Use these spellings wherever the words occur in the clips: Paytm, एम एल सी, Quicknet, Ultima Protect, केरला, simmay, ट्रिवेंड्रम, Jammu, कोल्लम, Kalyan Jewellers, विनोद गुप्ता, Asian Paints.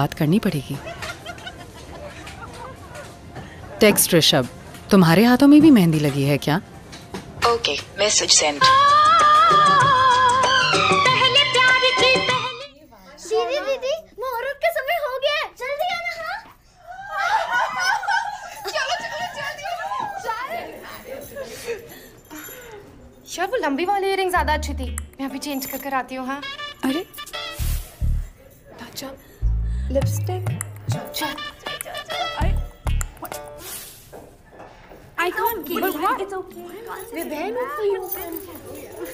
बात करनी पड़ेगी। टेक्स्ट ऋषभ, तुम्हारे हाथों में भी मेहंदी लगी है क्या? Okay, message send. यार वो लंबी वाली इयररिंग ज्यादा अच्छी थी, मैं अभी चेंज कर आती हूँ। हाँ, अरे अच्छा lipstick. I can't give it up. It's okay. We're there not for you.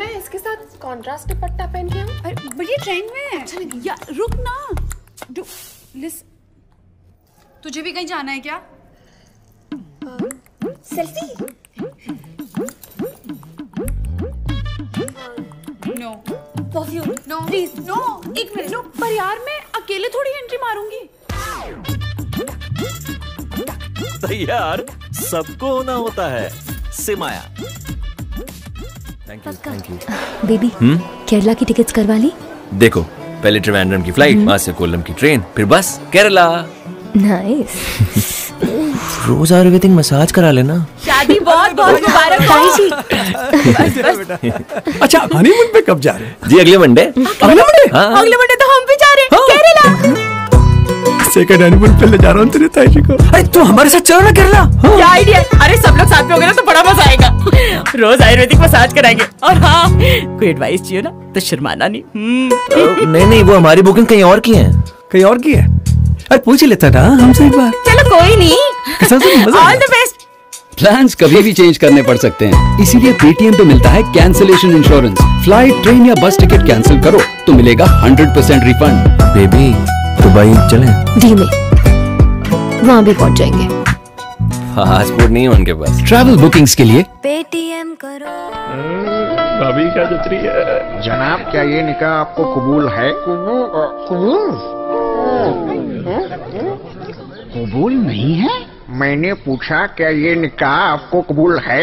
मैं इसके साथ कॉन्ट्रास्ट दुपट्टा पहन के हूँ। अरे बड़ी ट्रेंड में है। अच्छा यार रुक ना, तुझे भी कहीं जाना है क्या? Selfie? No. Perfume? No. Please. No. एक मिनट लो, पर यार मैं अकेले थोड़ी एंट्री मारूंगी। यार सबको होना होता है। सिमाया, थैंक यू। बेबी, केरला की टिकट्स करवा ली? देखो, पहले ट्रिवेंड्रम की फ्लाइट, वहां से कोल्लम की ट्रेन, फिर बस केरला। नाइस। रोज आयुर्वेदिक मसाज करा लेना। शादी बहुत बहुत मुबारक भाई जी। अच्छा, हनीमून पे कब जा रहे? जी अगले मंडे। अगले मंडे तो हम भी जा रहे हैं केरला। सेकंड हनीमून पे ले जा रहा हूँ तेरे ताई जी को। अरे तू हमारे साथ चलो ना केरला। हाँ। क्या आइडिया। अरे सब लोग साथ में हो गए ना तो बड़ा मजा आएगा। रोज आयुर्वेदिक मसाज कराएंगे। और हाँ, कोई एडवाइस चाहिए ना तो शर्माना नहीं। नहीं, वो हमारी बुकिंग कहीं और की है। कहीं और की है? अरे पूछ ही लेता ना हमसे एक बार। चलो कोई नहीं। All the best. प्लान्स कभी भी चेंज करने पड़ सकते हैं, इसीलिए पेटीएम पे मिलता है कैंसिलेशन इंश्योरेंस। फ्लाइट, ट्रेन या बस टिकट कैंसिल करो तो मिलेगा 100% रिफंड। बेबी दुबई चलें? धीमे, वहाँ भी पहुँच जाएंगे। पासपोर्ट नहीं उनके पास। ट्रैवल बुकिंग्स के लिए पेटीएम करो। भाभी क्या जतरी है? जनाब, क्या ये निकाह आपको कबूल है? कबूल नहीं है? मैंने पूछा क्या ये निकाह आपको कबूल है?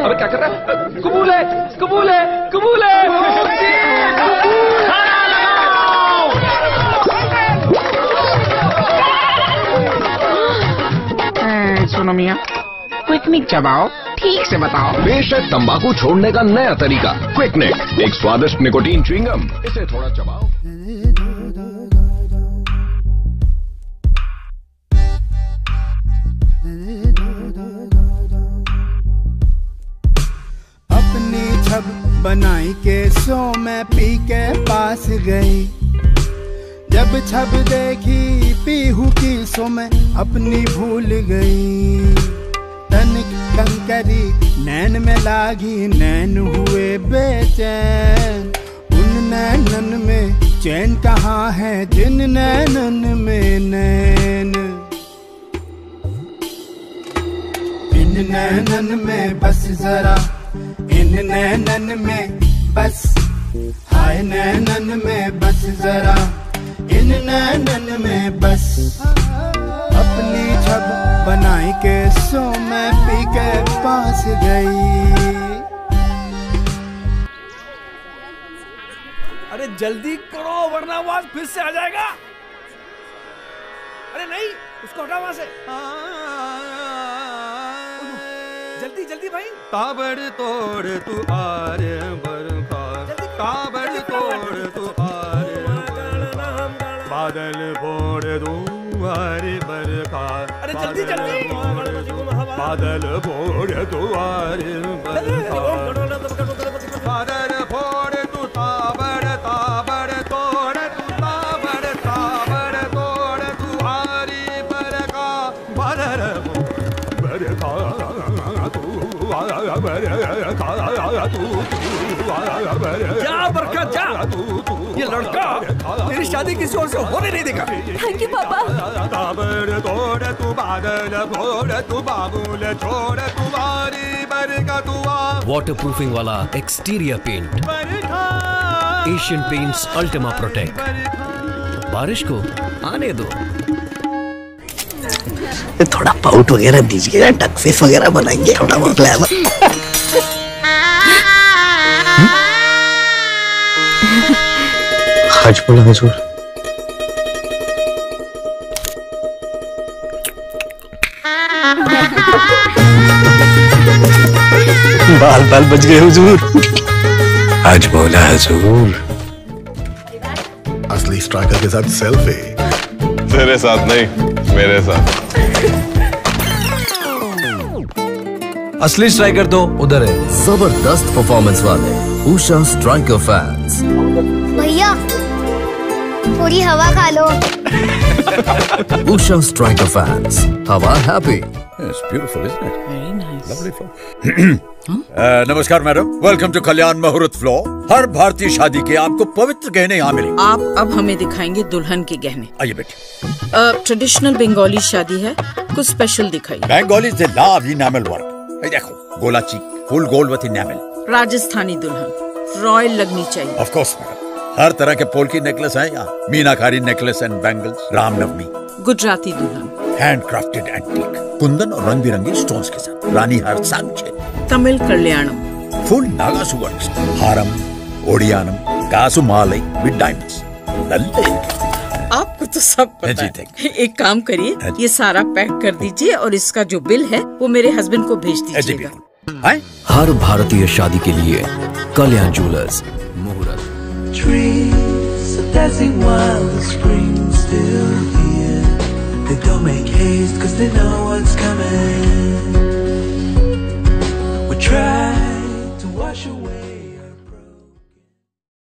अरे क्या कर रहा है? कबूल है, कबूल है, कबूल है। सुनो मियां, क्विकनेट चबाओ, ठीक से बताओ। पेश है तंबाकू छोड़ने का नया तरीका क्विकनेट, एक स्वादिष्ट निकोटीन च्युइंगम। इसे थोड़ा चबाओ। अपनी छब बनाई के सो मैं पी के पास गई, जब छब देखी पीहू की सो मैं अपनी भूल गई। तन कंकरी नैन में लागी, नैन हुए बेचैन, उन नैनन में चैन कहाँ है जिन नैनन में नैन। इन नैनन में बस जरा, इन नैनन में बस, हाय नैनन में बस जरा, इन नैनन में बस। अपनी छब बनाई के सो मैं पी के पास गई। अरे जल्दी करो वरना आवाज फिर से आ जाएगा। अरे नहीं, उसको हटा वहां से। जल्दी जल्दी भाई। ताबड़ तोड़ तू आरे बरखा, ताबड़ तोड़ तू आरे, बादल फोड़ दूं आरे बरखा। अरे जल्दी जल्दी, बादल फोड़ दूं आरे बरखा, बादल फोड़ तू ताबड़ ताबड़ तोड़, तू ताबड़ ताबड़ तोड़ तू आरे बरखा, बादल बरखा तू बरखा तू जा बरखा जा। ये लड़का तेरी शादी किसी और से होने नहीं देगा। थैंक यू पापा। ताबड़ तोड़ तू बादल फोड़ तू बाबूल छोड़ तू आरे बरखा तू। वाटरप्रूफिंग वाला exterior paint Asian paints Ultima Protect. बारिश को आने दो। थोड़ा पाउट वगैरह दीजिएगा, टक फेस वगैरह बनाएंगे थोड़ा बहुत लेवल। आज बोला हुजूर। बाल बाल बच गए हुजूर। आज बोला हुजूर। असली स्ट्राइकर के साथ सेल्फी। तेरे साथ नहीं, मेरे साथ। असली स्ट्राइकर तो उधर है। जबरदस्त परफॉर्मेंस वाले उषा स्ट्राइकर फैंस। भैया थोड़ी हवा खा लो। उषा स्ट्राइकर फैंस हवा happy. It's beautiful, isn't it? Very nice. Lovely floor. नमस्कार madam, welcome to Kalyan Muhurat floor. हर भारतीय शादी के आपको पवित्र गहने यहाँ मिलेंगे। आप अब हमें दिखाएंगे दुल्हन के गहने। आइए बेटी। ट्रेडिशनल बंगाली शादी है, कुछ स्पेशल दिखाई। बंगाली से लाभ ही नामल वर्क। देखो गोला चीक, full gold with enamel. Rajasthani दुल्हन रॉयल लगनी चाहिए। ऑफ कोर्स मैडम, हर तरह के पोल की नेकलेस है यहाँ। Meenakari necklace and bangles. Ramnavami. Gujarati दुल्हन, हैंडक्राफ्टेड एंटीक कुंदन और रंग बिरंगी स्टोन्स के साथ। रानी हार सांचे। Tamil Kalyanam, full नागासु works. Haram, odiyanam, kasu Male with diamonds. आपको तो सब पता है। एक काम करिए, ये सारा पैक कर दीजिए और इसका जो बिल है वो मेरे हस्बैंड को भेज दीजिएगा। हर भारतीय शादी के लिए कल्याण ज्वेलर्स मुहूर्त।